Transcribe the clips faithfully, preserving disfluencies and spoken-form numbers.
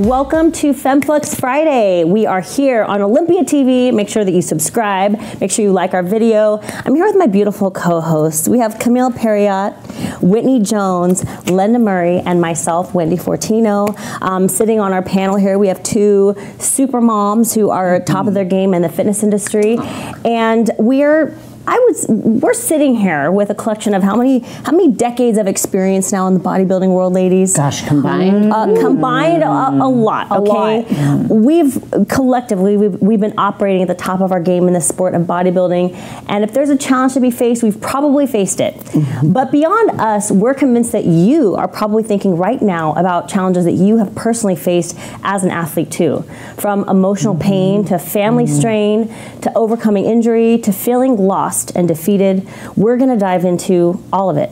Welcome to Femme Flex Friday. We are here on Olympia T V. Make sure that you subscribe. Make sure you like our video. I'm here with my beautiful co-hosts. We have Camile Periat, Whitney Jones, Lenda Murray, and myself, Wendy Fortino. Um, sitting on our panel here, we have two super moms who are top of their game in the fitness industry. And we're I was, we're sitting here with a collection of how many how many decades of experience now in the bodybuilding world, ladies? Gosh, combined? Uh, combined, mm. a, a lot, a okay? Lot. Yeah. We've, collectively, we've, we've been operating at the top of our game in the sport of bodybuilding, and if there's a challenge to be faced, we've probably faced it. Mm-hmm. But beyond us, we're convinced that you are probably thinking right now about challenges that you have personally faced as an athlete too, from emotional mm-hmm. pain to family mm-hmm. strain, to overcoming injury, to feeling lost and defeated. We're going to dive into all of it.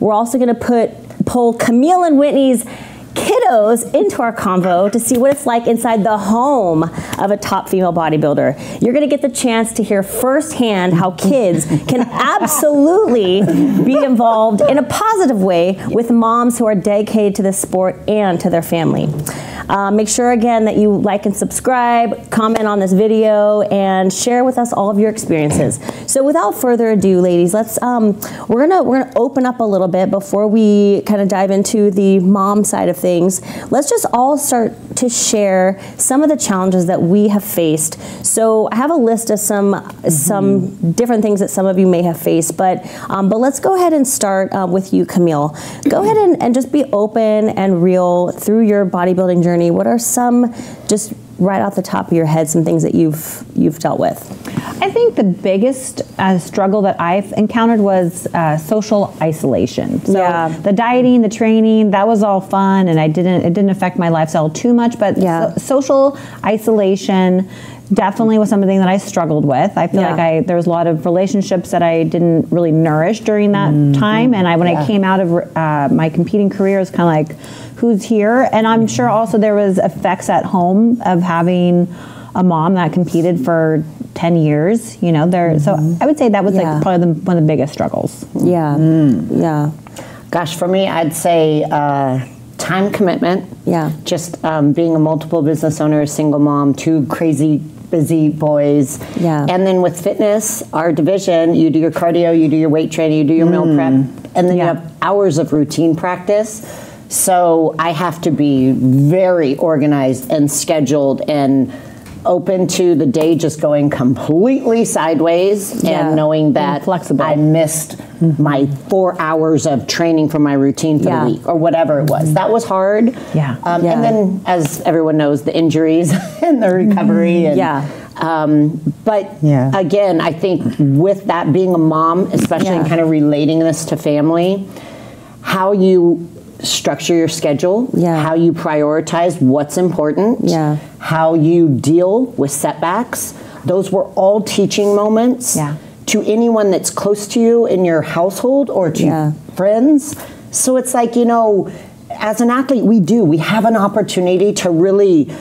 We're also going to put pull Camile and Whitney's kiddos into our convo to see what it's like inside the home of a top female bodybuilder. You're going to get the chance to hear firsthand how kids can absolutely be involved in a positive way with moms who are dedicated to this sport and to their family. Uh, make sure again that you like and subscribe, comment on this video, and share with us all of your experiences. So without further ado, ladies, let's um, we're gonna we're gonna open up a little bit before we kind of dive into the mom side of things. Let's just all start to share some of the challenges that we have faced. So I have a list of some mm-hmm. some different things that some of you may have faced, but um, but let's go ahead and start uh, with you, Camile. Go ahead and, and just be open and real through your bodybuilding journey. What are some, just right off the top of your head, some things that you've you've dealt with? I think the biggest uh, struggle that I've encountered was uh, social isolation. So yeah. the dieting, the training, that was all fun, and I didn't it didn't affect my lifestyle too much. But yeah. so, social isolation definitely was something that I struggled with. I feel yeah. like I there was a lot of relationships that I didn't really nourish during that mm-hmm. time. And I when yeah. I came out of uh, my competing career, it was kind of like, who's here? And I'm sure also there was effects at home of having a mom that competed for ten years. You know, there. Mm-hmm. So I would say that was yeah. like probably the, one of the biggest struggles. Yeah, mm. yeah. Gosh, for me, I'd say uh, time commitment. Yeah, just um, being a multiple business owner, a single mom, two crazy busy boys. Yeah. And then with fitness, our division, you do your cardio, you do your weight training, you do your mm. meal prep, and then yeah. you have hours of routine practice. So I have to be very organized and scheduled and open to the day just going completely sideways yeah. and knowing that and I missed mm-hmm. my four hours of training for my routine for yeah. the week or whatever it was. Mm-hmm. That was hard. Yeah. Um, yeah. And then, as everyone knows, the injuries and the recovery. And, yeah. Um, but yeah. again, I think with that being a mom, especially yeah. and kind of relating this to family, how you structure your schedule, yeah. how you prioritize what's important, yeah. how you deal with setbacks. Those were all teaching moments yeah. to anyone that's close to you in your household or to yeah. friends. So it's like, you know, as an athlete, we do. We have an opportunity to really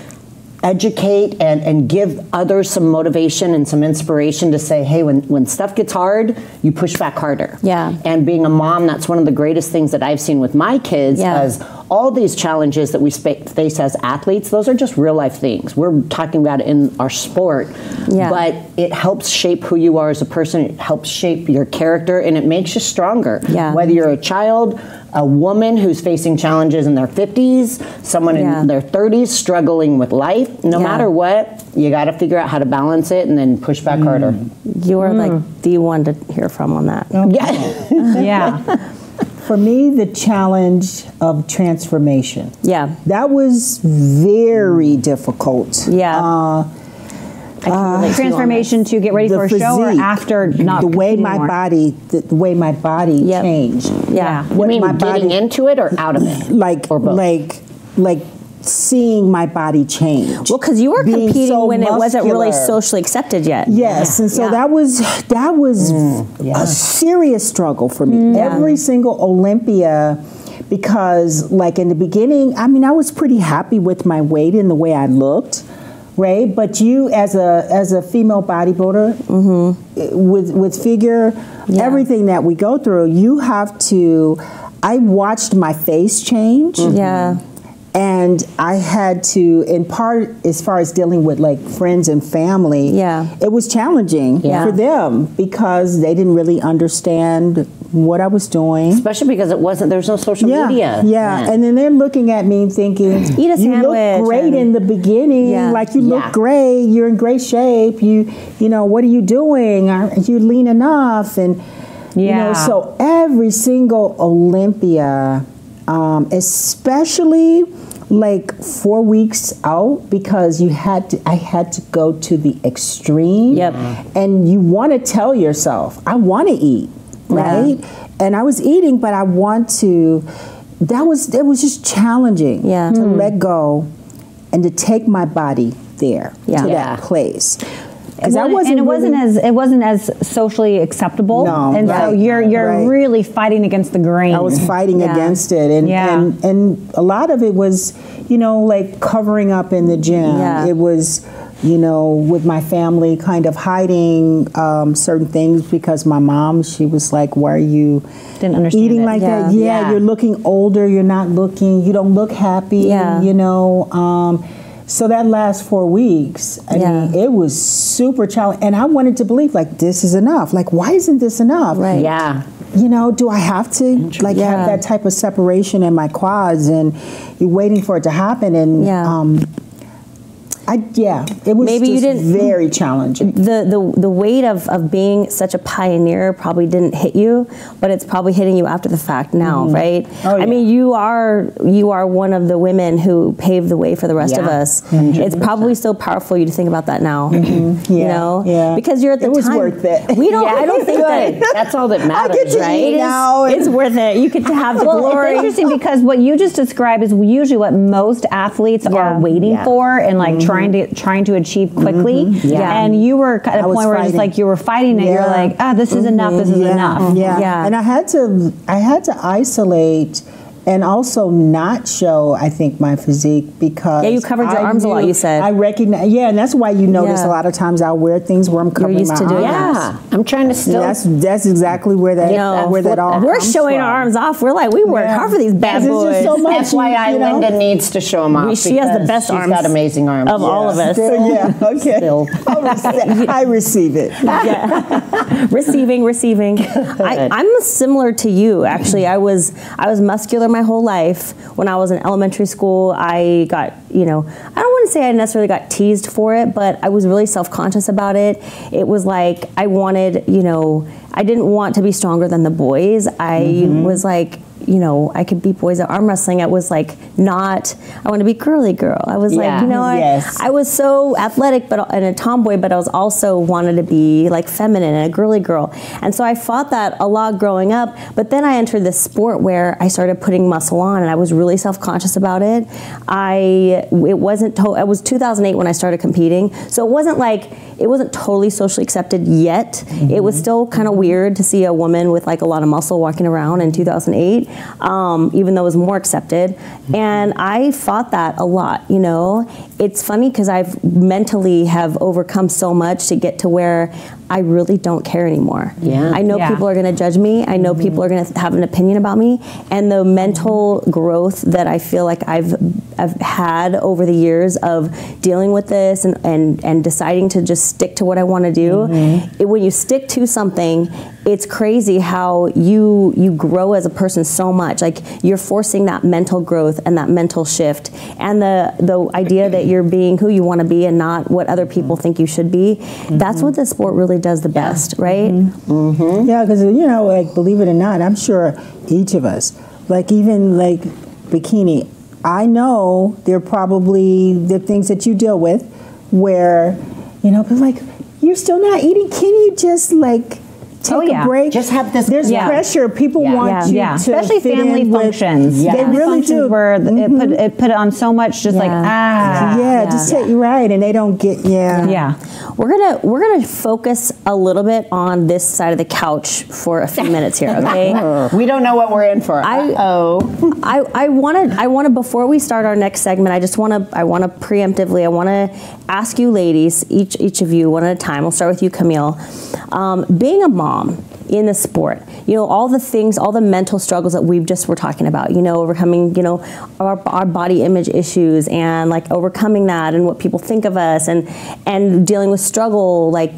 educate and, and give others some motivation and some inspiration to say, hey, when, when stuff gets hard, you push back harder. Yeah. And being a mom, that's one of the greatest things that I've seen with my kids yeah. as all these challenges that we face as athletes, those are just real life things. We're talking about it in our sport, yeah. but it helps shape who you are as a person, it helps shape your character, and it makes you stronger. Yeah. Whether you're a child, a woman who's facing challenges in their fifties, someone yeah. in their thirties struggling with life, no yeah. matter what, you gotta figure out how to balance it and then push back mm. harder. You are mm. like the one to hear from on that. Okay. Yeah. yeah. For me, the challenge of transformation. Yeah. That was very difficult. Yeah. Uh, uh, transformation to get ready for a physique, show or after not the way my anymore. Body the, the way my body yep. changed. Yeah. You what mean my getting body, into it or out of it? Like or both? like like seeing my body change. Well, because you were Being competing so when muscular. It wasn't really socially accepted yet. Yes, yeah. and so yeah. that was that was mm, yeah. a serious struggle for me. Mm. Every single Olympia because like in the beginning, I mean, I was pretty happy with my weight and the way I looked, right? But you as a as a female bodybuilder, mm-hmm. with with figure, yeah. everything that we go through, you have to, I watched my face change. Mm-hmm. Yeah. And I had to, in part, as far as dealing with like friends and family, yeah. it was challenging yeah. for them because they didn't really understand what I was doing. Especially because it wasn't, there was no social yeah. media. Yeah, then. And then they're looking at me thinking, Eat a sandwich, you look great in the beginning, yeah. like you look yeah. great, you're in great shape, you, you know, what are you doing? Are you lean enough? And, yeah. you know, so every single Olympia, Um, especially like four weeks out, because you had to, I had to go to the extreme. Yep. And you want to tell yourself, I want to eat, right? Yeah. And I was eating, but I want to, that was, it was just challenging yeah. to mm. let go and to take my body there, yeah. to yeah. that place. Well, I wasn't and it really, wasn't as it wasn't as socially acceptable, no, and right, so you're you're right. really fighting against the grain. I was fighting yeah. against it, and, yeah. and and a lot of it was, you know, like covering up in the gym. Yeah. It was, you know, with my family, kind of hiding um, certain things because my mom, she was like, "Why are you Didn't understand eating it. like yeah. that? Yeah, yeah, you're looking older. You're not looking. You don't look happy. Yeah. You know." Um, So that last four weeks, I yeah. mean, it was super challenging. And I wanted to believe, like, this is enough. Like, why isn't this enough? Right. Yeah. You know, do I have to, like, yeah. have that type of separation in my quads? And you're waiting for it to happen. And, yeah. um, I, yeah, it was Maybe just you didn't, very challenging. The, the, the weight of, of being such a pioneer probably didn't hit you, but it's probably hitting you after the fact now, mm. right? Oh, yeah. I mean, you are you are one of the women who paved the way for the rest yeah. of us. one hundred percent. It's probably so powerful you to think about that now, mm-hmm. yeah. you know? Yeah. Because you're at the time. It was time, worth it. We don't, yeah, I don't think that that's all that matters, I get to right? Eat now it's, it's worth it. You get to have the well, glory. It's interesting because what you just described is usually what most athletes yeah. are waiting yeah. for and like mm-hmm. trying Trying to trying to achieve quickly, mm-hmm. yeah. and you were at a I point where just like you were fighting, and yeah. you're like, ah, oh, this is mm-hmm. enough, this is yeah. enough, yeah. yeah. And I had to, I had to isolate, and also not show, I think, my physique because yeah, you covered your I arms knew, a lot. You said I recognize, yeah, and that's why you notice yeah. a lot of times I wear things where I'm covering you're used my to doing arms. Yeah, I'm trying to still. That's that's exactly where that you know, where that all. We're comes showing from. Our arms off. We're like we work yeah. hard for these bad boys. Just so much, F Y I, you know? Lenda needs to show them off. We, she has the best arms. She's got amazing arms of yeah. all of us. Still, yeah. Okay. Still. Rece I receive it. Yeah. receiving, receiving. I, I'm similar to you actually. I was I was muscular. My whole life. When I was in elementary school, I got, you know, I don't want to say I necessarily got teased for it, but I was really self-conscious about it. It was like I wanted, you know, I didn't want to be stronger than the boys. I mm-hmm. was like, you know, I could beat boys at arm wrestling. I was like, not, I want to be curly girl. I was yeah. like, you know, I, yes. I was so athletic but and a tomboy, but I was also wanted to be like feminine and a girly girl. And so I fought that a lot growing up. But then I entered this sport where I started putting muscle on and I was really self-conscious about it. I, it wasn't, to, it was two thousand eight when I started competing. So it wasn't like, it wasn't totally socially accepted yet. Mm-hmm. It was still kind of weird to see a woman with like a lot of muscle walking around in two thousand eight. Um, even though it was more accepted. Mm-hmm. And I fought that a lot, you know. It's funny because I've mentally have overcome so much to get to where I really don't care anymore. Yeah. I know yeah. people are going to judge me. I know mm-hmm. people are going to have an opinion about me. And the mental growth that I feel like I've I've had over the years of dealing with this and, and, and deciding to just stick to what I want to do, mm-hmm. it, when you stick to something, it's crazy how you you grow as a person so much. Like you're forcing that mental growth and that mental shift and the, the idea that you're being who you want to be and not what other people mm-hmm. think you should be. Mm-hmm. That's what this sport really does the best, yeah. right? Mm-hmm. Yeah, because, you know, like, believe it or not, I'm sure each of us, like, even, like, bikini, I know there are probably the things that you deal with where, you know, but, like, you're still not eating. Can you just, like, Take oh, yeah. a break. Just have this. There's yeah. pressure. People yeah. want yeah. you yeah. to especially fit family in functions. With, yeah. They really functions do. Where mm-hmm. it put it put on so much. Just yeah. like ah, yeah, yeah. yeah. just yeah. take you right, and they don't get yeah. yeah. Yeah, we're gonna we're gonna focus a little bit on this side of the couch for a few minutes here. Okay, we don't know what we're in for. I oh, I I wanna I wanna before we start our next segment, I just wanna I wanna preemptively I wanna ask you ladies each each of you one at a time. We'll start with you, Camille. Um, being a mom. Mom in the sport, you know, all the things, all the mental struggles that we've just were talking about, you know, overcoming, you know, our, our body image issues and like overcoming that and what people think of us and and dealing with struggle, like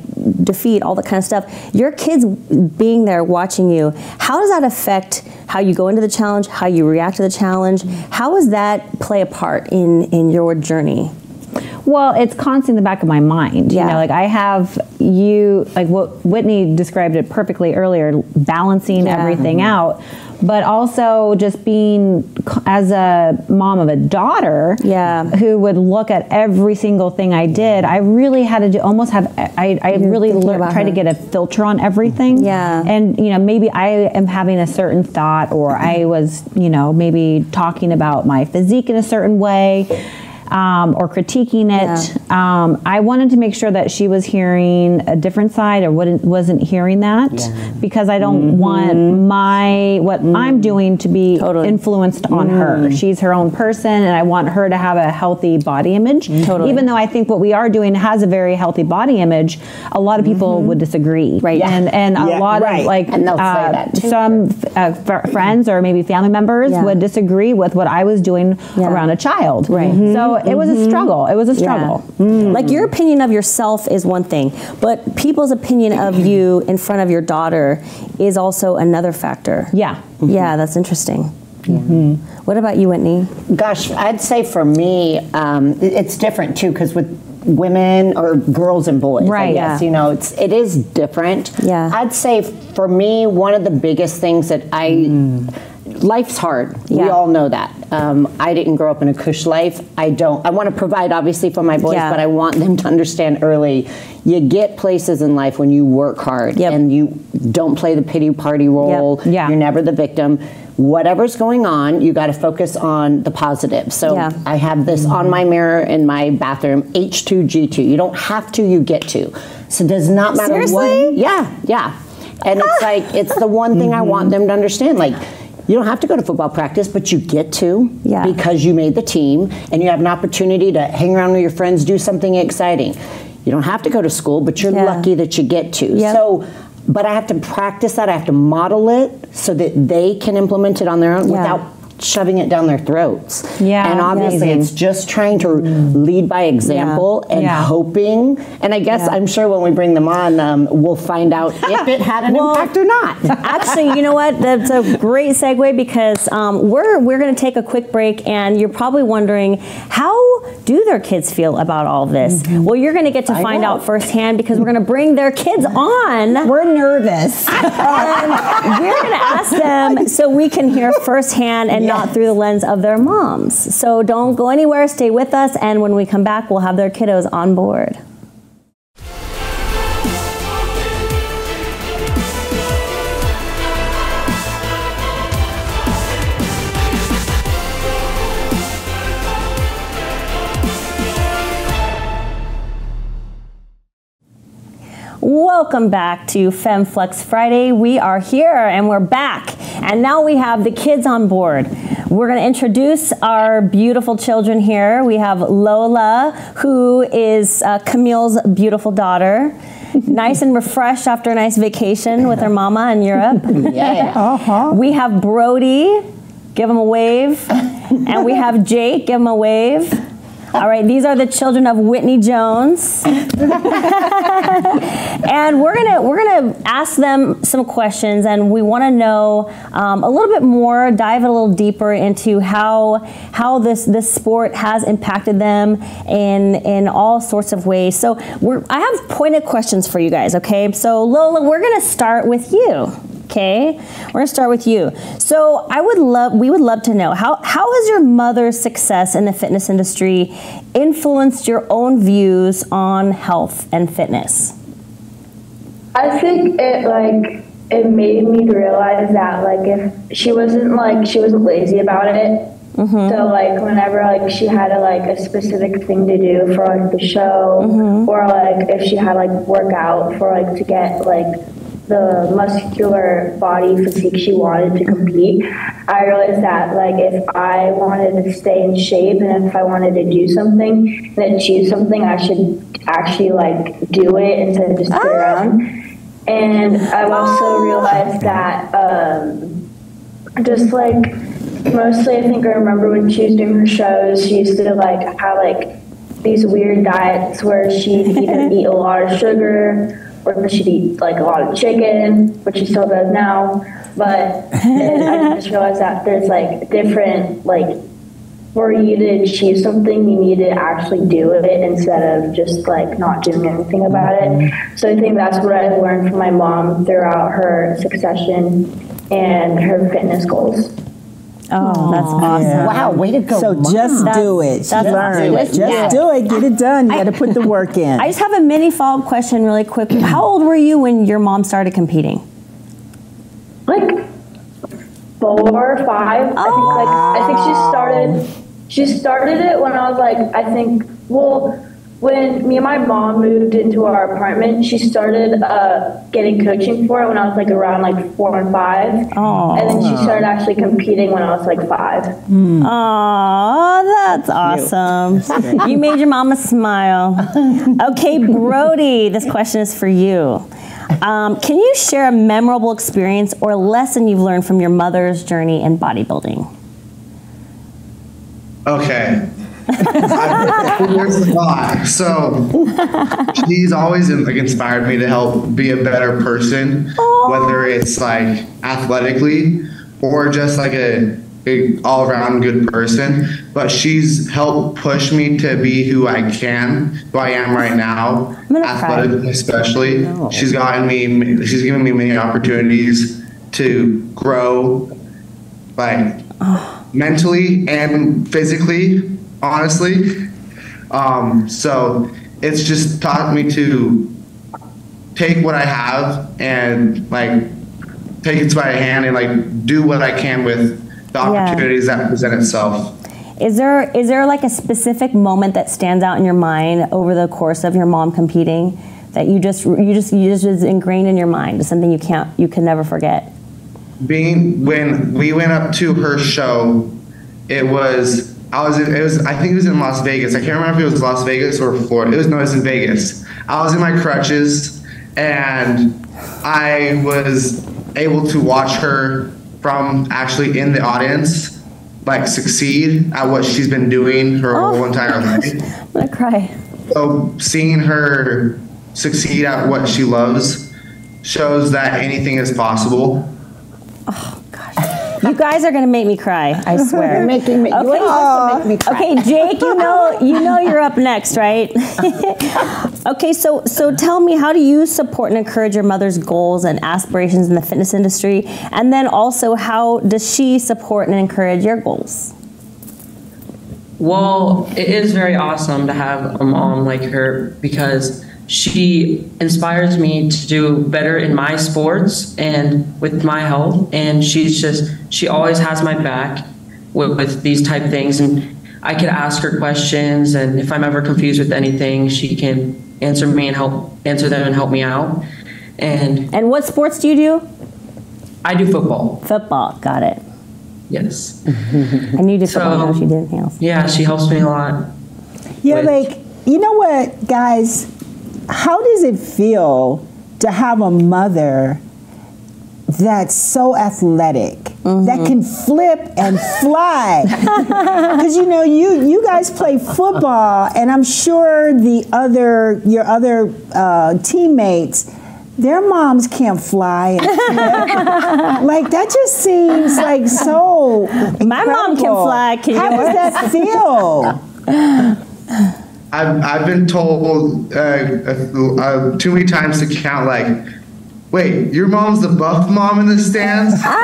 defeat, all that kind of stuff. Your kids being there watching you, how does that affect how you go into the challenge, how you react to the challenge? How does that play a part in, in your journey? Well, it's constantly in the back of my mind. Yeah. You know, like I have you, like what Whitney described it perfectly earlier, balancing yeah. everything mm-hmm. out, but also just being as a mom of a daughter yeah. who would look at every single thing I did. I really had to do, almost have, I, I really learned, tried her. to get a filter on everything. Yeah. And, you know, maybe I am having a certain thought or I was, you know, maybe talking about my physique in a certain way. Um, or critiquing it. Yeah. Um, I wanted to make sure that she was hearing a different side or wouldn't, wasn't hearing that yeah. because I don't mm-hmm. want my, what mm-hmm. I'm doing to be totally. influenced on mm-hmm. her. She's her own person and I want her to have a healthy body image. Mm-hmm. Totally. Even though I think what we are doing has a very healthy body image, a lot of people mm-hmm. would disagree. Right. Yeah. And, and yeah. a lot right. of like and they'll uh, say that too. some uh, friends or maybe family members yeah. would disagree with what I was doing yeah. around a child. Right. Mm-hmm. So it was a struggle. It was a struggle. Yeah. Mm. Like your opinion of yourself is one thing, but people's opinion of you in front of your daughter is also another factor. Yeah. Mm-hmm. Yeah, that's interesting. Yeah. Mm-hmm. What about you, Whitney? Gosh, I'd say for me, um, it's different too, because with women or girls and boys, right? I guess, yeah. you know, it's it is different. Yeah. I'd say for me, one of the biggest things that I. Mm. Life's hard. Yeah. We all know that. Um, I didn't grow up in a cush life. I don't. I want to provide, obviously, for my boys, yeah. but I want them to understand early. You get places in life when you work hard yep. and you don't play the pity party role. Yep. Yeah. You're never the victim. Whatever's going on, you got to focus on the positive. So yeah. I have this on my mirror in my bathroom, H two G two. You don't have to, you get to. So it does not matter Seriously? what. Yeah, yeah. And it's like, it's the one thing mm-hmm. I want them to understand. Like, you don't have to go to football practice, but you get to yeah. because you made the team and you have an opportunity to hang around with your friends, do something exciting. You don't have to go to school, but you're yeah. lucky that you get to. Yep. So, but I have to practice that. I have to model it so that they can implement it on their own yeah. without shoving it down their throats. Yeah, and obviously amazing. It's just trying to lead by example yeah. and yeah. hoping. And I guess yeah. I'm sure when we bring them on, um, we'll find out if it had an well, impact or not. Actually, you know what? That's a great segue because um, we're we're going to take a quick break, and you're probably wondering how do their kids feel about all this? Mm-hmm. Well, you're going to get to I find know. out firsthand because we're going to bring their kids on. We're nervous. And we're going to ask them so we can hear firsthand and. Yeah. Not through the lens of their moms. So don't go anywhere, stay with us, and when we come back, we'll have their kiddos on board. Welcome back to Femme Flex Friday. We are here and we're back. And now we have the kids on board. We're going to introduce our beautiful children here. We have Lola, who is uh, Camile's beautiful daughter. Nice and refreshed after a nice vacation with her mama in Europe. Yeah. Uh-huh. We have Brody, give him a wave. And we have Jake, give him a wave. All right, these are the children of Whitney Jones. And we're gonna we're gonna ask them some questions, and we want to know um, a little bit more, dive a little deeper into how how this this sport has impacted them in in all sorts of ways. So we're I have pointed questions for you guys. Okay, so Lola, we're gonna start with you. Okay, we're gonna start with you. So I would love, we would love to know how how has your mother's success in the fitness industry influenced your own views on health and fitness? I think it like it made me realize that like if she wasn't like she wasn't lazy about it. Mm-hmm. So like whenever like she had a, like a specific thing to do for like the show, mm-hmm. or like if she had like work out for like to get like the muscular body physique she wanted to compete, I realized that like if I wanted to stay in shape and if I wanted to do something and achieve something, I should actually like do it instead of just sit ah. around. And I've also ah. realized that um, just like mostly I think I remember when she was doing her shows, she used to like have like these weird diets where she'd either eat a lot of sugar or she'd eat like a lot of chicken, which she still does now. But I just realized that there's like different like for you to achieve something, you need to actually do it instead of just like not doing anything about it. So I think that's what I've learned from my mom throughout her succession and her fitness goals. Oh, that's awesome. Yeah. Wow, way to go, So Mom. just that's, do it. That's learn. Awesome. Just yeah. do it. Get it done. You got to put the work in. I just have a mini follow-up question really quick. How old were you when your mom started competing? Like four or five. Oh. I think like I think she started she started it when I was like I think well when me and my mom moved into our apartment, she started uh, getting coaching for it when I was like around like four and five. Aww. And then she started actually competing when I was like five. Mm. Aw, that's awesome. You made your mama smile. Okay, Brody, this question is for you. Um, can you share a memorable experience or lesson you've learned from your mother's journey in bodybuilding? Okay. I, so she's always like inspired me to help be a better person, Aww. whether it's like athletically or just like a, a all around good person. But she's helped push me to be who I can, who I am right now, athletically especially. No. She's gotten me, she's given me many opportunities to grow, like oh. mentally and physically. Honestly, um, so it's just taught me to take what I have and like take it by a hand and like do what I can with the opportunities yeah. that present itself. Is there is there like a specific moment that stands out in your mind over the course of your mom competing that you just you just you just is ingrained in your mind, something you can't you can never forget? Being when we went up to her show, it was. I was, in, it was, I think it was in Las Vegas. I can't remember if it was Las Vegas or Florida. It was, no, it was in Vegas. I was in my crutches and I was able to watch her from actually in the audience like succeed at what she's been doing her oh, whole entire life. I'm gonna cry. So seeing her succeed at what she loves shows that anything is possible. Oh. You guys are gonna make me cry. I swear. You're making me. Okay. You also make me cry. Okay, Jake. You know, you know, you're up next, right? Okay. So, so tell me, how do you support and encourage your mother's goals and aspirations in the fitness industry? And then also, how does she support and encourage your goals? Well, it is very awesome to have a mom like her because she inspires me to do better in my sports and with my health, and she's just she always has my back with, with these type things, and I can ask her questions, and if I'm ever confused with anything, she can answer me and help answer them and help me out. And and what sports do you do? I do football. Football, got it. Yes. I knew you did football. No, she did anything else. Yeah, she helps me a lot. Yeah, with, like you know what, guys. How does it feel to have a mother that's so athletic, mm-hmm. that can flip and fly? Because you know, you you guys play football, and I'm sure the other your other uh, teammates, their moms can't fly. And flip. Like that just seems like so. Incredible. My mom can fly. Can How does that feel? I've, I've been told uh, uh, too many times to count, like, wait, your mom's the buff mom in the stands? I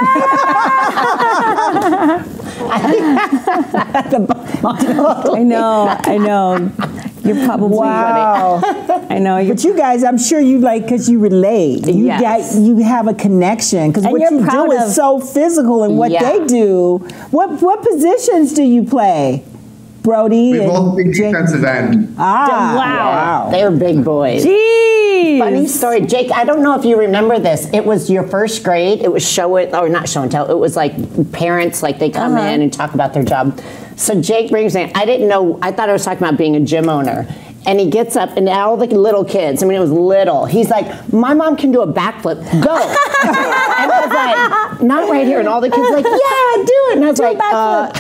know, I know. You're probably wow. right. I know. But you guys, I'm sure you like, because you relate. You yes. got, you have a connection. Because what you do of, is so physical and what yeah. they do. What, what positions do you play? Brody. We both big defensive end. Ah, wow. wow. They're big boys. Jeez. Funny story. Jake, I don't know if you remember this. It was your first grade. It was show it, or not show and tell. It was like parents, like they come uh-huh. in and talk about their job. So Jake brings in, I didn't know, I thought I was talking about being a gym owner. And he gets up, and all the little kids, I mean, it was little. He's like, my mom can do a backflip. Go. And I was like, not right here. And all the kids were like, yeah, do it. And I was do like, uh,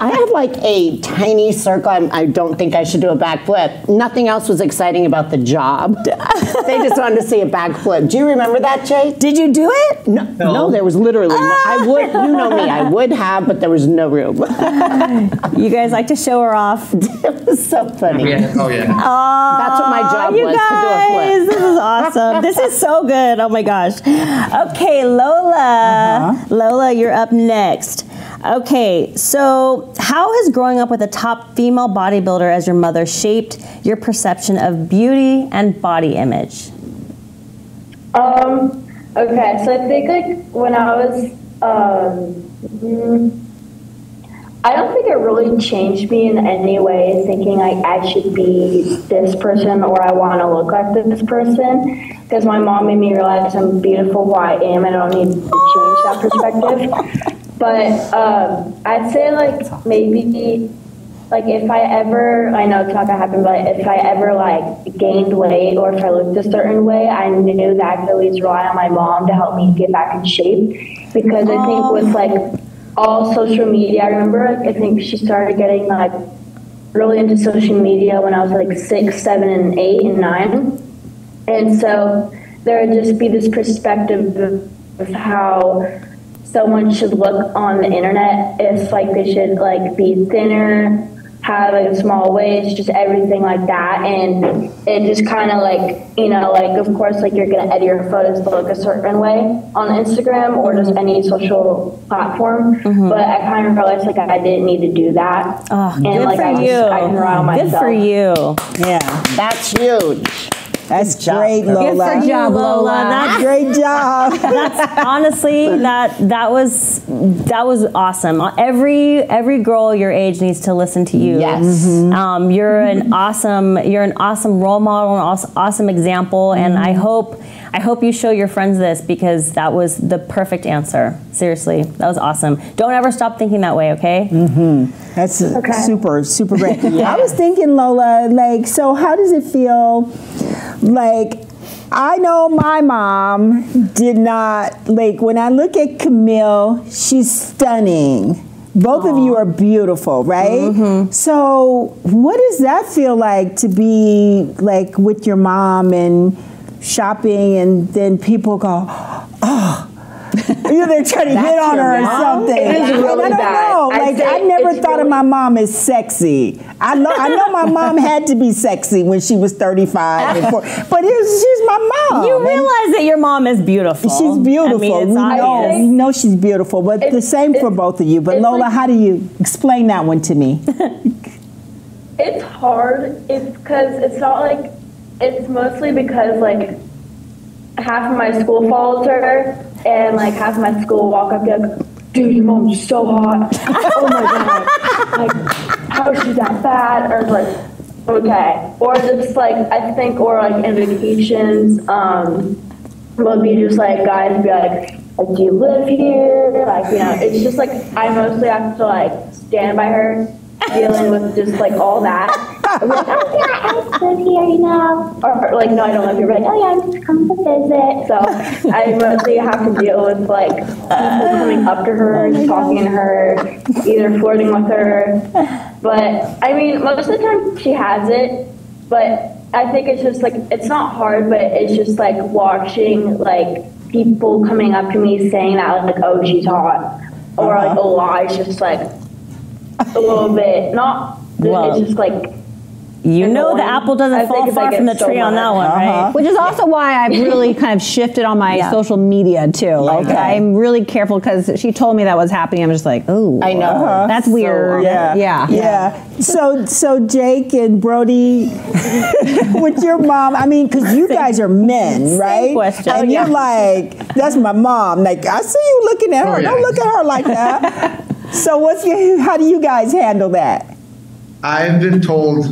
I have like a tiny circle. I'm, I don't think I should do a backflip. Nothing else was exciting about the job. They just wanted to see a backflip. Do you remember that, Jay? Did you do it? No, no. no there was literally no. I would, you know me, I would have, but there was no room. You guys like to show her off. It was so funny. Yeah. Oh, yeah. Um, That's what my job you was guys, to do a flip. This is awesome. This is so good. Oh my gosh. Okay, Lola. Uh-huh. Lola, you're up next. Okay, so how has growing up with a top female bodybuilder as your mother shaped your perception of beauty and body image? Um. Okay, so I think like when I was, um, I don't think it really changed me in any way, thinking like I should be this person or I want to look like this person, because my mom made me realize I'm beautiful who I am and I don't need to change that perspective. But um, I'd say like maybe like if I ever, I know it's not gonna happen, but if I ever like gained weight or if I looked a certain way, I knew that I could always rely on my mom to help me get back in shape, because I think with like all social media, I remember, like, I think she started getting like really into social media when I was like six, seven, and eight, and nine. And so there would just be this perspective of how someone should look on the internet, if like they should like be thinner, have like a small waist, just everything like that. And it just kind of like, you know, like of course like you're gonna edit your photos to look a certain way on Instagram or just any social platform. Mm-hmm. But I kind of realized like I didn't need to do that. Oh, and good like for I, you. Just, I can rely on myself. Good for you. Yeah, that's huge. That's good great, job. Lola. Good job, Lola. That's great job. That's honestly that that was that was awesome. Every every girl your age needs to listen to you. Yes, mm-hmm. um, you're an awesome you're an awesome role model, an awesome example, mm-hmm. and I hope I hope you show your friends this, because that was the perfect answer. Seriously, that was awesome. Don't ever stop thinking that way, okay? Mm-hmm. That's okay. super super great. Yeah. I was thinking, Lola, like, so how does it feel? Like, I know my mom did not, like, when I look at Camille, she's stunning. Both Aww. Of you are beautiful, right? Mm-hmm. So what does that feel like to be, like, with your mom and shopping, and then people go, oh. Either they're trying to hit on her mom? Or something. It is really I don't bad. Know. Like, I never thought really... of my mom as sexy. I know, I know my mom had to be sexy when she was thirty-five. And forty, but it was, she's my mom. You realize that your mom is beautiful. She's beautiful. I mean, it's obvious. We know she's beautiful, but it's, the same for both of you. But Lola, like, how do you explain that one to me? It's hard. It's because it's not like, it's mostly because like half of my school follows her. And like half my school walk up and be like, dude, your mom's so hot. Oh my God. Like, how is she that fat? Or like, okay. Or just like, I think, or like in vacations, um, would be just like guys be like, like, do you live here? Like, you know, it's just like, I mostly have to like stand by her, dealing with just like all that. I'm like, oh yeah, I live here, you know. Or, or like, no, I don't live here. But like, oh yeah, I'm just coming to visit. So I mostly have to deal with like people coming up to her, oh talking God. To her, either flirting with her. But I mean, most of the time she has it. But I think it's just like, it's not hard, but it's just like watching like people coming up to me saying that like, oh, she's hot, or uh-huh. like a lie. It's just like a little bit not. Whoa. It's just like. You know the, the apple doesn't I fall far from the so tree much. on that one, uh-huh. right? Which is also why I've really kind of shifted on my yeah. social media too. Like okay. I'm really careful because she told me that was happening. I'm just like, oh, I know uh-huh. that's weird. So, yeah. yeah, yeah, yeah. So, so Jake and Brody, with your mom, I mean, because you guys are men, right? Question. And you're yeah. like, that's my mom. Like, I see you looking at her. Oh, yeah. Don't look at her like that. So, what's your? How do you guys handle that? I've been told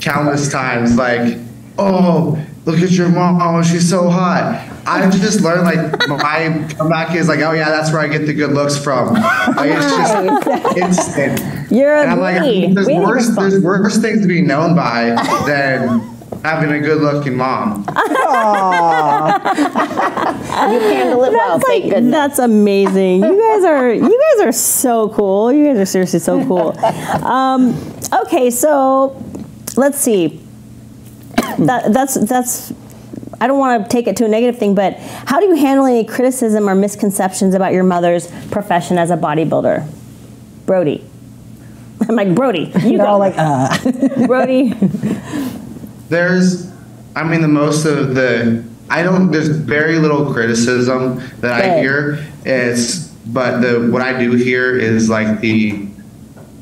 countless times, like, oh, look at your mom, oh, she's so hot. I've just learned, like, my comeback is like, oh yeah, that's where I get the good looks from. Like, it's just instant. You're and I'm like, there's worse, there's worse things to be known by than having a good-looking mom. You handle it that's well, like, thank goodness. That's amazing. You guys are you guys are so cool. You guys are seriously so cool. Um, okay, so let's see. That, that's that's. I don't want to take it to a negative thing, but how do you handle any criticism or misconceptions about your mother's profession as a bodybuilder, Brody? I'm like Brody. You go like uh. Brody. There's, I mean, the most of the I don't. There's very little criticism that Good. I hear. It's but the what I do hear is like the.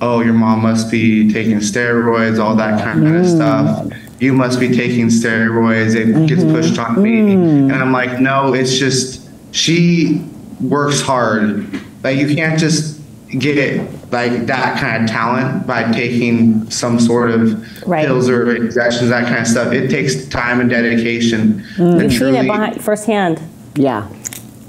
Oh, your mom must be taking steroids, all that kind of mm. stuff. You must be taking steroids. It mm-hmm. gets pushed on me. Mm. And I'm like, no, it's just, she works hard. Like, you can't just get it, like, that kind of talent by taking some sort of right. pills or injections, that kind of stuff. It takes time and dedication. Mm. You've truly, seen it behind, firsthand. Yeah.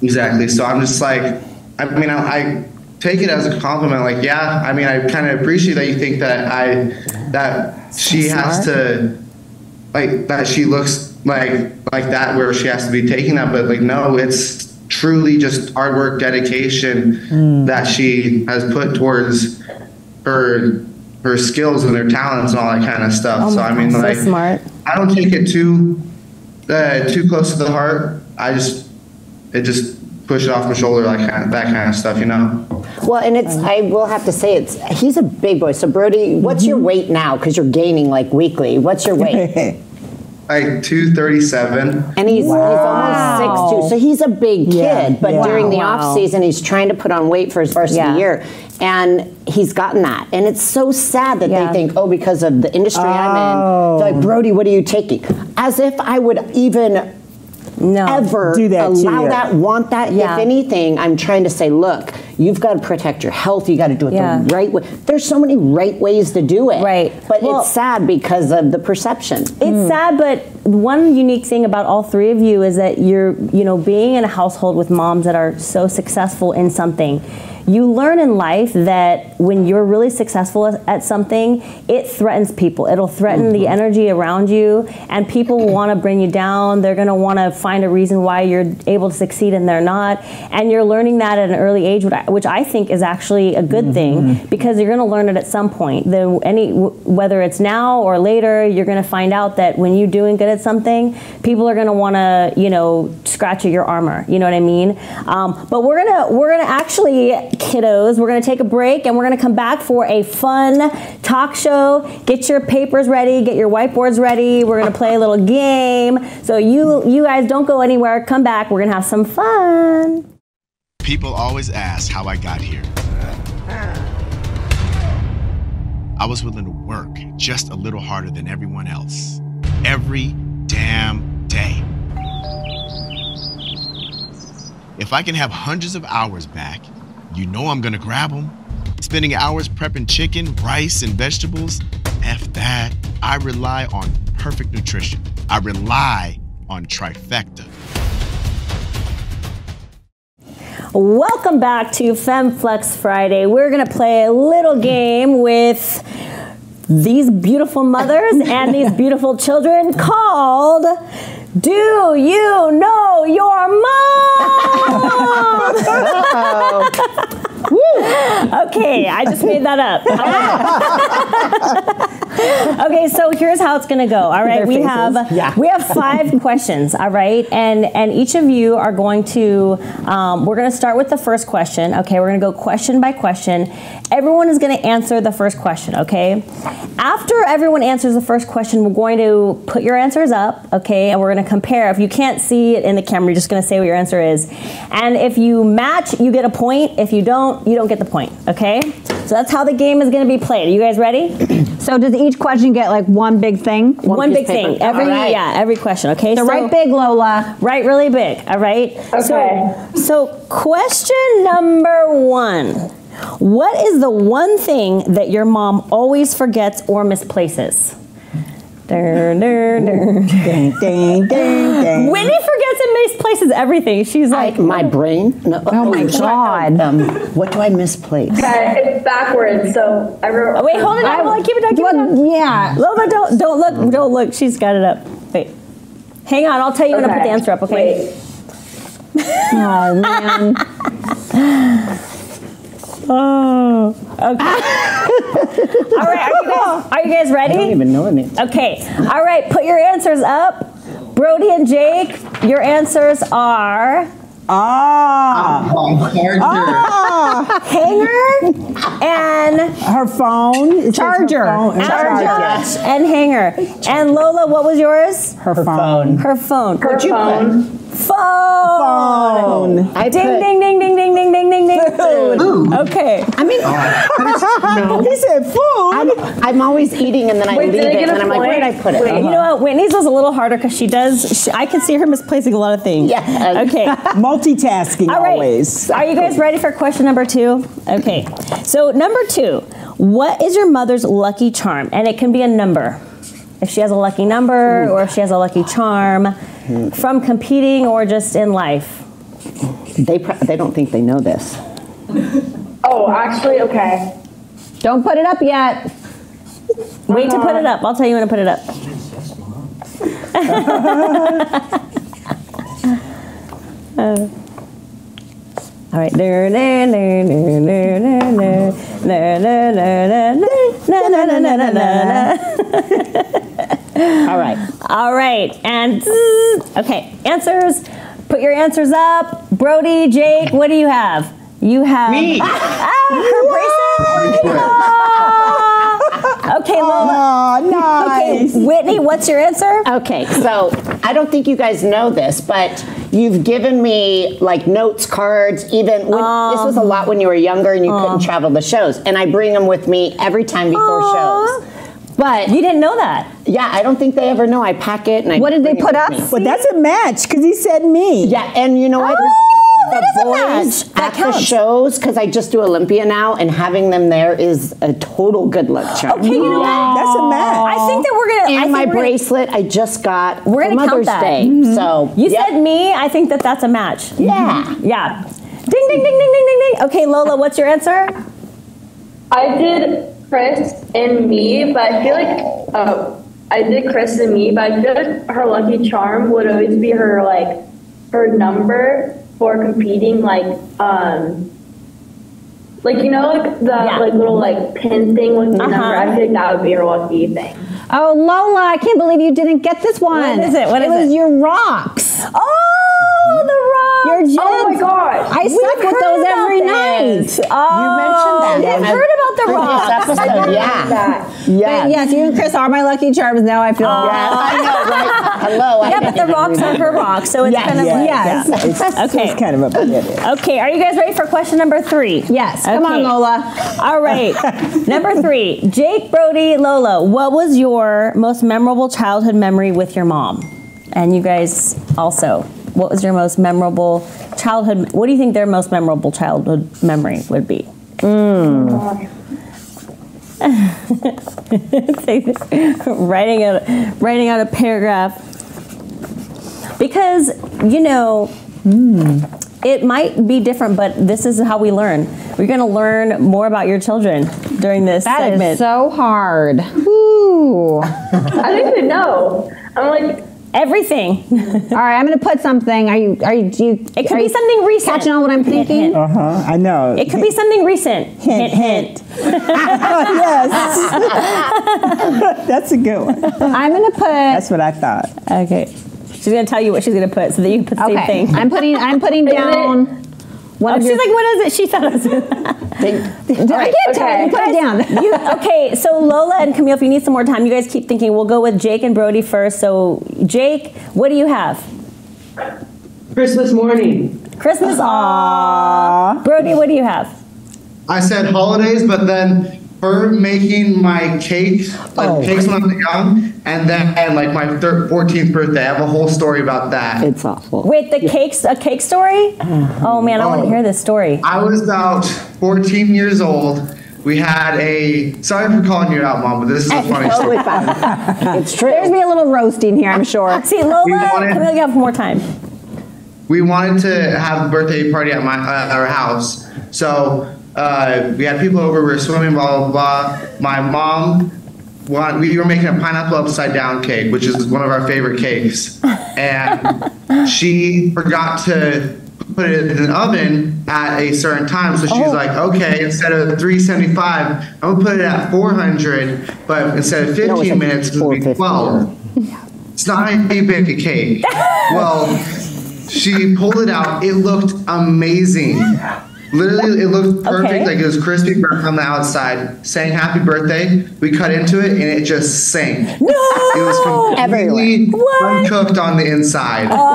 Exactly. So I'm just like, I mean, I... I take it as a compliment, like, yeah, I mean, I kind of appreciate that you think that I, that she has to, like, that she looks like, like that where she has to be taking that, but like, no, it's truly just hard work, dedication mm. that she has put towards her, her skills and her talents and all that kind of stuff. Oh so, I mean, God, like, so smart. I don't take it too, uh, too close to the heart. I just, it just push it off my shoulder, like kind of, that kind of stuff, you know? Well, and it's, I will have to say, it's he's a big boy. So, Brody, what's mm-hmm. your weight now? Because you're gaining, like, weekly. What's your weight? Like, two thirty-seven. And he's, wow. he's almost six two. So he's a big yeah. kid. But yeah. during the wow. off-season, he's trying to put on weight for his varsity yeah. year. And he's gotten that. And it's so sad that yeah. they think, oh, because of the industry oh. I'm in. They're like, Brody, what are you taking? As if I would even... No, ever do that allow to that, want that. Yeah. If anything, I'm trying to say, look, you've got to protect your health. You got to do it yeah. the right way. There's so many right ways to do it. Right. But well, it's sad because of the perception. It's mm. sad, but one unique thing about all three of you is that you're, you know, being in a household with moms that are so successful in something. You learn in life that when you're really successful at something, it threatens people. It'll threaten mm-hmm. the energy around you, and people will want to bring you down. They're going to want to find a reason why you're able to succeed and they're not. And you're learning that at an early age, which I think is actually a good mm-hmm. thing, because you're going to learn it at some point. The, any, whether it's now or later, you're going to find out that when you're doing good at something, people are going to want to, you know, scratch at your armor. You know what I mean? Um, but we're gonna we're gonna actually. Kiddos, we're going to take a break and we're going to come back for a fun talk show. Get your papers ready, get your whiteboards ready. We're going to play a little game. So you you guys don't go anywhere. Come back. We're going to have some fun. People always ask how I got here. I was willing to work just a little harder than everyone else. Every damn day. If I can have hundreds of hours back, you know I'm gonna grab them. Spending hours prepping chicken, rice, and vegetables? F that. I rely on perfect nutrition. I rely on Trifecta. Welcome back to Femme Flex Friday. We're gonna play a little game with these beautiful mothers and these beautiful children called Do You Know Your Mom? Oh. Woo. Okay, I just made that up. Okay, so here's how it's gonna go. All right, we have yeah. we have five questions. All right, and and each of you are going to um, we're gonna start with the first question. Okay, we're gonna go question by question. Everyone is gonna answer the first question. Okay, after everyone answers the first question, we're going to put your answers up. Okay, and we're gonna compare. If you can't see it in the camera, you're just gonna say what your answer is, and if you match, you get a point. If you don't, you don't get the point. Okay, so that's how the game is gonna be played. Are you guys ready? So does each question get like one big thing? One, one big thing. Every right. yeah, every question. Okay. So, so write big, Lola. Write really big. All right. Okay. So, so question number one: what is the one thing that your mom always forgets or misplaces? Dun, dun, dun. Dun, dun, dun, dun. Wendy forgets and misplaces everything. She's like, I, my oh. brain. No. Oh my god! Um, what do I misplace? Okay, it's backwards, so I wrote. Oh, wait, hold it down. Hold on. Keep it down. Keep well, it down. Yeah, Lola, don't don't look, don't look. She's got it up. Wait, hang on. I'll tell you okay. when I put the answer up. Okay. Wait. Oh man. Oh. Okay. All right. Are you guys, are you guys ready? I don't even know any. Okay. All right. Put your answers up. Brody and Jake, your answers are ah, oh, ah. hanger and her phone charger, her phone. And charger Josh and hanger. And Lola, what was yours? Her phone. Her phone. Her phone. Phone. phone. I ding, ding, ding, ding, ding, ding, ding, ding, ding. Food. Okay. I mean, no. He said food. I'm, I'm always eating and then I wait, leave it and then I'm like, where'd I put it? Wait, you know what? Whitney's was a little harder because she does, she, I can see her misplacing a lot of things. Yeah. Okay. Multitasking all right. always. Are you guys ready for question number two? Okay. So number two, what is your mother's lucky charm? And it can be a number. If she has a lucky number or if she has a lucky charm. From competing or just in life? They pr they don't think they know this. Oh, actually, okay. Don't put it up yet. Wait uh-huh. to put it up. I'll tell you when to put it up. uh, all right. All right. All right. And okay, answers. Put your answers up. Brody, Jake, what do you have? You have me. Ah, her bracelet. Oh. Okay, Lola. Oh, nice. Okay, Whitney, what's your answer? Okay, so I don't think you guys know this, but you've given me like notes, cards, even when, um, this was a lot when you were younger and you um, couldn't travel to shows, and I bring them with me every time before uh, shows. But you didn't know that. Yeah, I don't think they ever know. I pack it and I. What did they put up? But that's a match because he said me. Yeah, and you know what? Oh, that is a match. That counts. At the shows, because I just do Olympia now, and having them there is a total good luck charm. Okay, you know what? That's a match. I think that we're gonna. And my bracelet I just got for Mother's Day. So you said me. I think that that's a match. Yeah. Yeah. Ding ding ding ding ding ding ding. Okay, Lola, what's your answer? I did. Chris and me, but I feel like oh, I did Chris and me, but I feel like her lucky charm would always be her like her number for competing, like um, like you know, like the yeah. like little like pin thing with the uh-huh. number. I feel like that would be her lucky thing. Oh, Lola, I can't believe you didn't get this one. What is it? What is it? It was your rocks. Oh, the rocks. Your gems. Oh my gosh. I suck with those every night. Oh, you mentioned that. I've heard about the rocks. Episode, yeah. Yeah. Yes, you and Chris are my lucky charms. Now I feel. Oh. Yes, I know, right? Hello. Yeah, I but the rocks remember. Are her rocks, so it's yes. kind of yes. like. Yes. Yeah. It's, okay. It's kind of about it. Okay, are you guys ready for question number three? Yes. Okay. Come on, Lola. All right. Number three. Jake, Brody, Lola, what was your most memorable childhood memory with your mom? And you guys also. What was your most memorable childhood? What do you think their most memorable childhood memory would be? Mm. writing out, writing out a paragraph. Because you know, mm. it might be different, but this is how we learn. We're going to learn more about your children during this that segment. That is so hard. Ooh. I didn't even know. I'm like. Everything. All right, I'm going to put something. Are you? Are you? Do you it could be something recent. Catching on what I'm hint, thinking. Hint. Uh huh. I know. It could hint. be something recent. Hint, hint. hint. Oh, yes. That's a good one. I'm going to put. That's what I thought. Okay. She's going to tell you what she's going to put so that you can put the okay. same thing. I'm putting. I'm putting down. One oh, she's like, what is it? She thought it was. Did I get time? Put it down. you, okay, so Lola and Camille, if you need some more time, you guys keep thinking. We'll go with Jake and Brody first. So, Jake, what do you have? Christmas morning. Christmas. Aww. Brody, what do you have? I said holidays, but then her making my cake, like oh. cakes when I was young, and then and like my fourteenth birthday. I have a whole story about that. It's awful. Wait, the yeah. cakes, a cake story? Oh man, I oh, want to hear this story. I was about fourteen years old. We had a, sorry for calling you out, Mom, but this is a funny story. It's true. There's me a little roasting here, I'm sure. See, Lola, Camille, you have more time. We wanted to have a birthday party at my uh, our house, so. Uh, we had people over, we were swimming, blah, blah, blah. My mom, wanted, we were making a pineapple upside down cake, which is one of our favorite cakes. And she forgot to put it in the oven at a certain time. So she was oh. like, okay, instead of three seventy-five, I'm going to put it at four hundred. But instead of fifteen no, minutes, it's going to be twelve. Yeah. It's not a big a cake. Well, she pulled it out. It looked amazing. Literally, it looked perfect, okay. like it was crispy burnt on the outside. Sang happy birthday. We cut into it and it just sank. No! It was completely uncooked on the inside. Oh!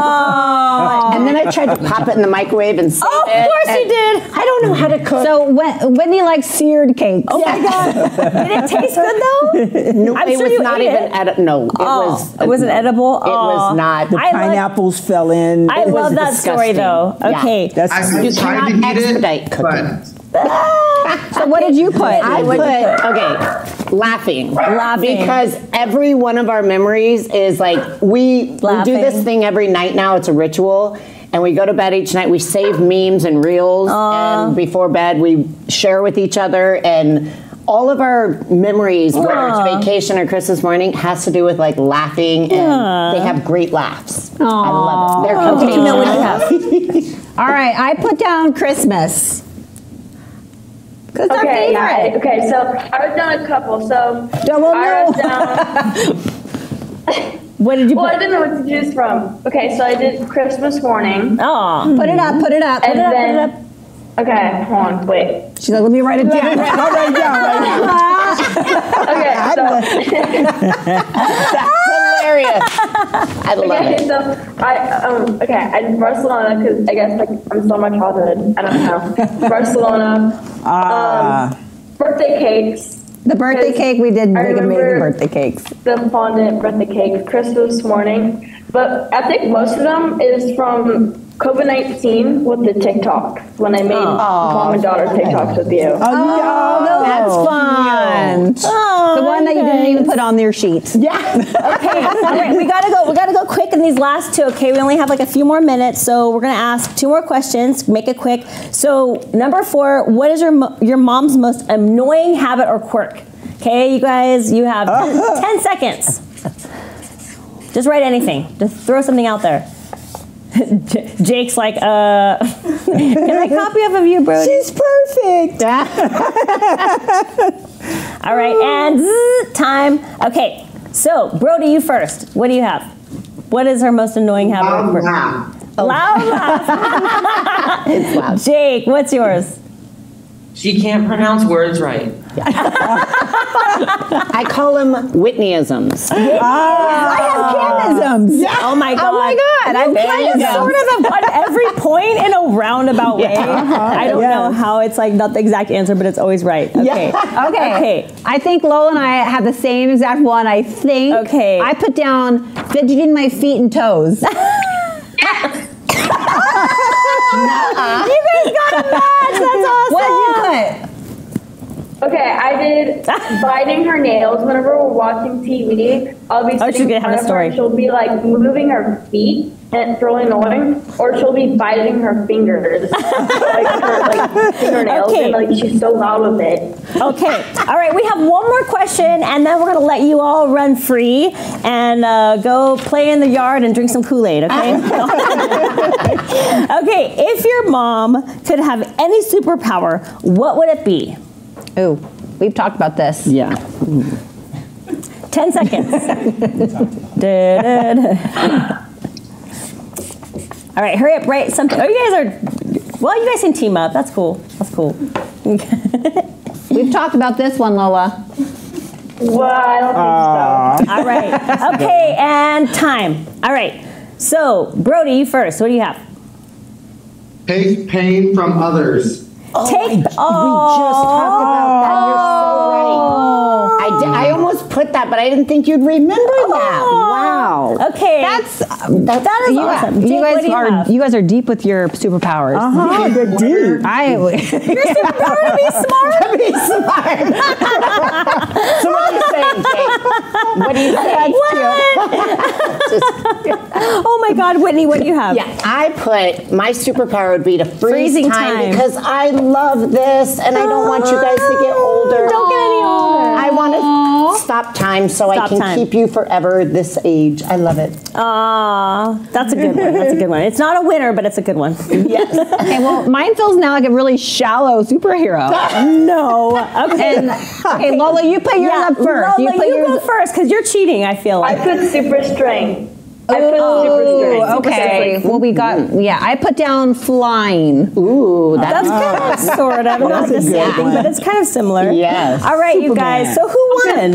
And then I tried to pop it in the microwave and save oh, it. Of course you did! I don't know how to cook. So Wendy likes seared cakes. Oh yeah. my God. Did it taste good though? No, I'm it sure was you not ate even edible. No, it oh, was. It wasn't edible? It oh. was not. The I pineapples loved, fell in. I it love was that disgusting. story though. Okay. Yeah. That's I you tried to eat it. Cooking. So what did you put? I put, okay, laughing. Laughing. Because every one of our memories is like, we, we do this thing every night now, it's a ritual, and we go to bed each night, we save memes and reels, Aww. and before bed we share with each other, and all of our memories, Aww. whether it's vacation or Christmas morning, has to do with like laughing, and Aww. they have great laughs. Aww. I love it. They're company. You know what you have. All right, I put down Christmas. Because okay, our favorite. Nice. Okay, so I was down a couple. So Double I was down. What did you well, put? Well, I didn't know what to choose from. Okay, so I did Christmas morning. Oh, put it up, put it up, put and it up, then, put it up. Okay, hold on, wait. She's like, let me write it down. I'll write it down right now. Okay, so. That's hilarious. I love okay, it. So I, um, okay, I did Barcelona, because I guess like, I'm still in my childhood. I don't know. Barcelona. Uh, um, birthday cakes. The birthday cake, we did big amazing birthday cakes. The fondant birthday cake, Christmas morning. But I think most of them is from COVID nineteen with the TikTok, when I made oh, mom and daughter TikToks with you. Oh, oh that's fun. Oh, the one that you didn't even put on their sheets. Yeah. Okay. All right, we gotta go. We gotta go quick in these last two. Okay, we only have like a few more minutes, so we're gonna ask two more questions. Make it quick. So number four, what is your mo your mom's most annoying habit or quirk? Okay, you guys, you have uh-huh. ten, ten seconds. Just write anything. Just throw something out there. Jake's like, uh, can I copy off of you, Brody? She's perfect. All right, and time. Okay, so Brody, you first. What do you have? What is her most annoying habit? Loud laugh. Oh. Loud laugh. It's loud. Jake, what's yours? She can't pronounce words right. I call them Whitneyisms. Oh. I have Camisms. Yeah. Oh my god! Oh my god! I'm kind of sort of on every point in a roundabout way. Yeah. Uh-huh. I don't yes. know how it's like not the exact answer, but it's always right. Okay. Yeah. Okay. Okay. I think Lola and I have the same exact one. I think. Okay. I put down fidgeting my feet and toes. Nuh-uh. You guys got a match. That's awesome. What did you put? Okay, I did biting her nails whenever we're watching T V. I'll be sitting oh, she's gonna have a story. Her, she'll be like moving her feet and it's really annoying, or she'll be biting her fingers, like her like, fingernails, okay. and like she's so loud with it. Okay. All right. We have one more question, and then we're going to let you all run free and uh, go play in the yard and drink some Kool-Aid, okay? Okay. If your mom could have any superpower, what would it be? Ooh, we've talked about this. Yeah. Ten seconds. da, da, da. All right. Hurry up. Write something. Oh, you guys are... Well, you guys can team up. That's cool. That's cool. We've talked about this one, Lola. Well, I don't uh. think so. All right. Okay, and time. All right. So, Brody, you first. What do you have? Take pain from others. Oh, Take. I, oh. We just talked about that. You're so right. Oh. I, did, I almost put that, but I didn't think you'd remember oh. that. Okay. That's, that's that is you awesome. Guys, Jake, you guys you are have? you guys are deep with your superpowers. Uh huh. They're deep. I. Your superpower to be smart. To be smart. So what are you saying, Jake? What do you think? What? Just, oh my God, Whitney, what do you have? Yeah, I put my superpower would be to freeze Freezing time, time because I love this and oh. I don't want you guys to get older. Don't get any older. I want to. Stop time so Stop I can time. keep you forever this age. I love it. Aw, that's a good one. That's a good one. It's not a winner, but it's a good one. Yes. Okay, well, mine feels now like a really shallow superhero. No. Okay. And, okay, Lola, you put yours yeah, up first. Lola, you, put you yours go up first because you're cheating, I feel like. I put super strength. I put oh, super okay. Super well, we got yeah. I put down flying. Ooh, that's, that's kind of sort of not the same thing, but it's kind of similar. Yes. All right, Superman. You guys. So who won?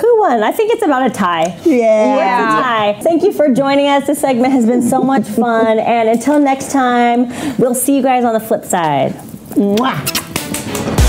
Who won? I think it's about a tie. Yeah. yeah. A tie. Thank you for joining us. This segment has been so much fun, and until next time, we'll see you guys on the flip side. Mwah.